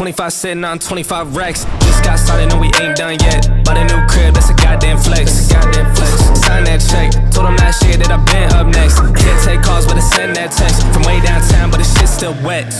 25 sitting on 25 racks. Just got started and we ain't done yet. Bought a new crib, that's a goddamn flex. Sign that check, told them last year that I've been up next. Can't take calls but I send that text. From way downtown but the shit's still wet.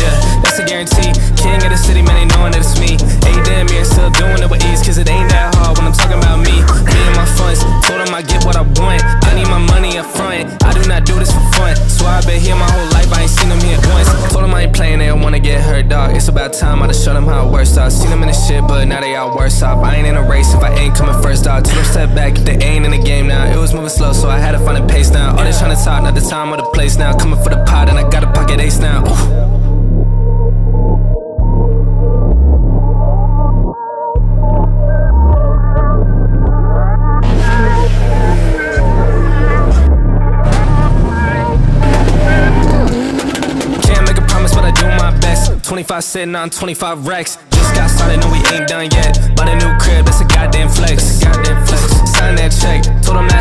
Yeah, that's a guarantee. King of the city, man, they knowin' that it's me. Ain't damn near still doing it with ease. Cause it ain't that hard when I'm talking about me. Me and my funds, told them I get what I want. I need my money up front, I do not do this for fun. So I've been here my whole life, I ain't seen them here once. Told them I ain't playing, they don't wanna get hurt, dog. It's about time I done showed them how it works off. Seen them in the shit, but now they all worse off. I ain't in a race if I ain't coming first, dog. Tell them step back if they ain't in the game now. It was moving slow, so I had to find a pace now. All they tryna talk, not the time or the place now. Coming for the pot, and I got a pocket ace now. Ooh. Sitting on 25 racks. Just got started, no, we ain't done yet. Bought a new crib, that's a goddamn flex. Sign that check, told them